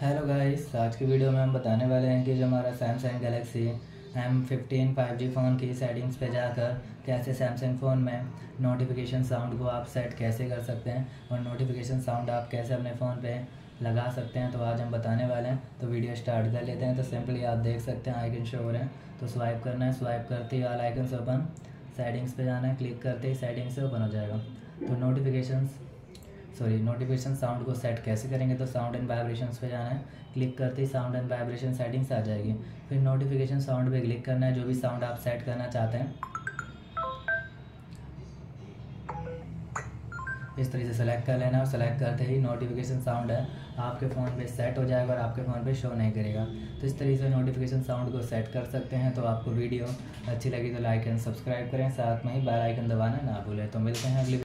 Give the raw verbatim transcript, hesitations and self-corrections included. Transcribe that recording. Hello guys, आज की video में हम बताने वाले हैं कि जो हमारा Samsung Galaxy M fifteen five G phone की सेटिंग्स पे जाकर कैसे सैमसंग फ़ोन में नोटिफिकेशन साउंड को आप सेट कैसे कर सकते हैं और नोटिफिकेशन साउंड आप कैसे अपने फ़ोन पे लगा सकते हैं। तो आज हम बताने वाले हैं, तो वीडियो स्टार्ट कर लेते हैं। तो सिंपली आप देख सकते हैं आइकन शो हो रहे हैं, तो स्वाइप करना है। स्वाइप करते ही ऑल आइकन से ओपन, सेटिंग्स पर जाना है, क्लिक करते ही सेटिंग्स से ओपन हो जाएगा। तो नोटिफिकेशन सॉरी नोटिफिकेशन साउंड को सेट कैसे करेंगे, तो साउंड एंड वाइब्रेशंस पे जाना है, क्लिक करते ही साउंड एंड वाइब्रेशन सेटिंग्स आ जाएगी। फिर नोटिफिकेशन साउंड पे क्लिक करना है, जो भी साउंड आप सेट करना चाहते हैं इस तरीके से सेलेक्ट कर लेना है। और सेलेक्ट करते ही नोटिफिकेशन साउंड है आपके फ़ोन पे सेट हो जाएगा और आपके फ़ोन पे शो नहीं करेगा। तो इस तरीके से नोटिफिकेशन साउंड को सेट कर सकते हैं। तो आपको वीडियो अच्छी लगी तो लाइक एंड सब्सक्राइब करें, साथ में ही बेल आइकन दबाना ना भूलें। तो मिलते हैं अगली